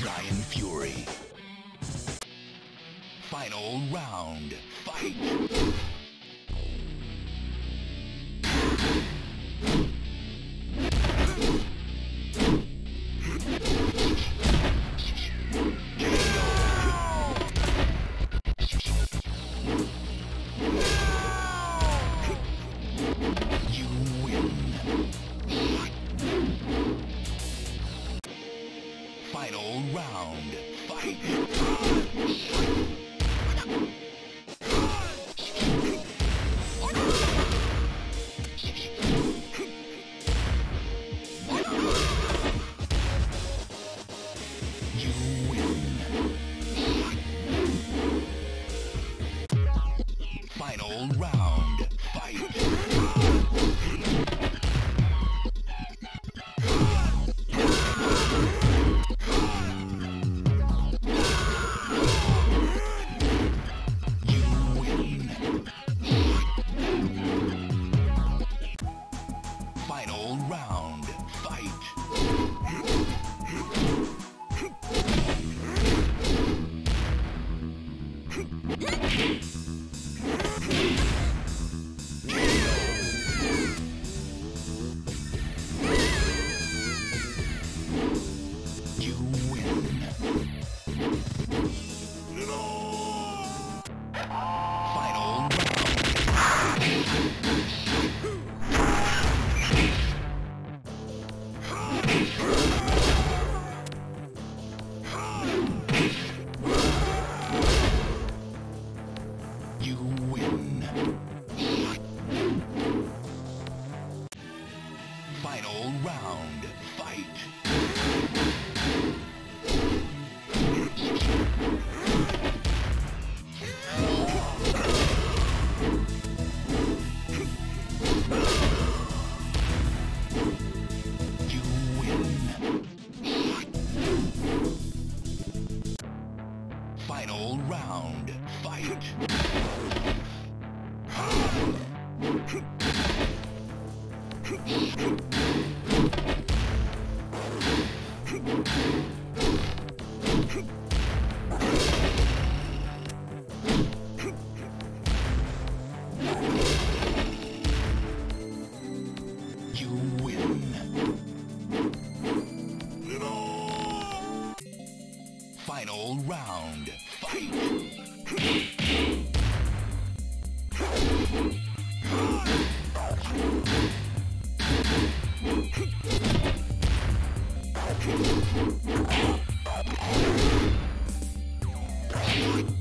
Bryan Fury. Final round. Fight! Final round, fight! Final round, fight! Final round, fight!